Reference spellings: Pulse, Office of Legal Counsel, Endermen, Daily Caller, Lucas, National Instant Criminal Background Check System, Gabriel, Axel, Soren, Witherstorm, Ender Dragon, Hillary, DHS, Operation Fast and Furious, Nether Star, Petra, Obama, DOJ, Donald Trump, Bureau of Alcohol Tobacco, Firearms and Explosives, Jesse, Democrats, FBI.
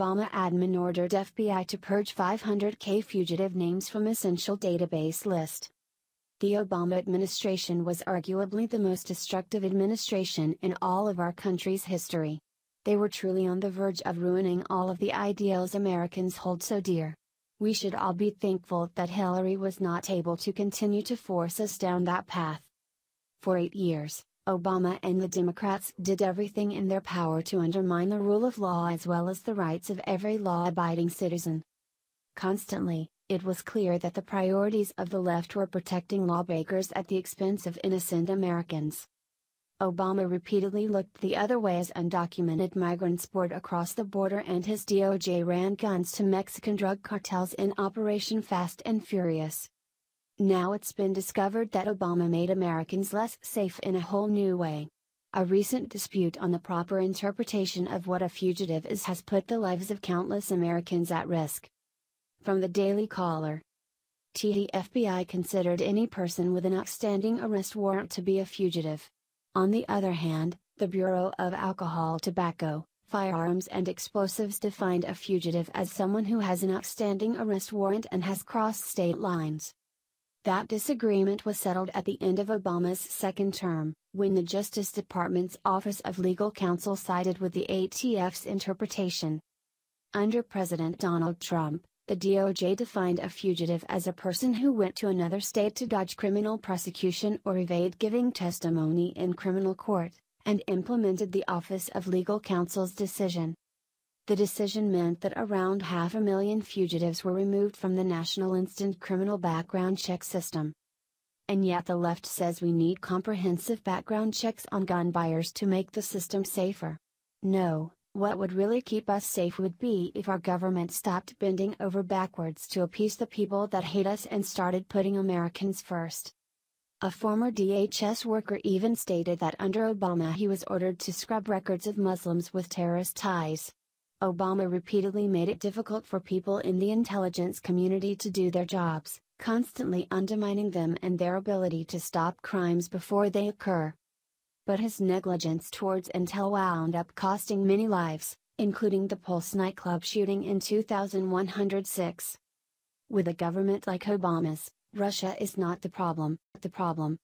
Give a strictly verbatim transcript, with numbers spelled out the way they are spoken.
Obama admin ordered F B I to purge five hundred thousand fugitive names from essential database list. The Obama administration was arguably the most destructive administration in all of our country's history. They were truly on the verge of ruining all of the ideals Americans hold so dear. We should all be thankful that Hillary was not able to continue to force us down that path. For eight years, Obama and the Democrats did everything in their power to undermine the rule of law as well as the rights of every law-abiding citizen. Constantly, it was clear that the priorities of the left were protecting lawbreakers at the expense of innocent Americans. Obama repeatedly looked the other way as undocumented migrants poured across the border, and his D O J ran guns to Mexican drug cartels in Operation Fast and Furious. Now it's been discovered that Obama made Americans less safe in a whole new way. A recent dispute on the proper interpretation of what a fugitive is has put the lives of countless Americans at risk. From the Daily Caller. The F B I considered any person with an outstanding arrest warrant to be a fugitive. On the other hand, the Bureau of Alcohol, Tobacco, Firearms and Explosives defined a fugitive as someone who has an outstanding arrest warrant and has crossed state lines. That disagreement was settled at the end of Obama's second term, when the Justice Department's Office of Legal Counsel sided with the A T F's interpretation. Under President Donald Trump, the D O J defined a fugitive as a person who went to another state to dodge criminal prosecution or evade giving testimony in criminal court, and implemented the Office of Legal Counsel's decision. The decision meant that around half a million fugitives were removed from the National Instant Criminal Background Check System. And yet the left says we need comprehensive background checks on gun buyers to make the system safer. No, what would really keep us safe would be if our government stopped bending over backwards to appease the people that hate us and started putting Americans first. A former D H S worker even stated that under Obama he was ordered to scrub records of Muslims with terrorist ties. Obama repeatedly made it difficult for people in the intelligence community to do their jobs, constantly undermining them and their ability to stop crimes before they occur. But his negligence towards intel wound up costing many lives, including the Pulse nightclub shooting in two thousand one hundred six. With a government like Obama's, Russia is not the problem, the problem,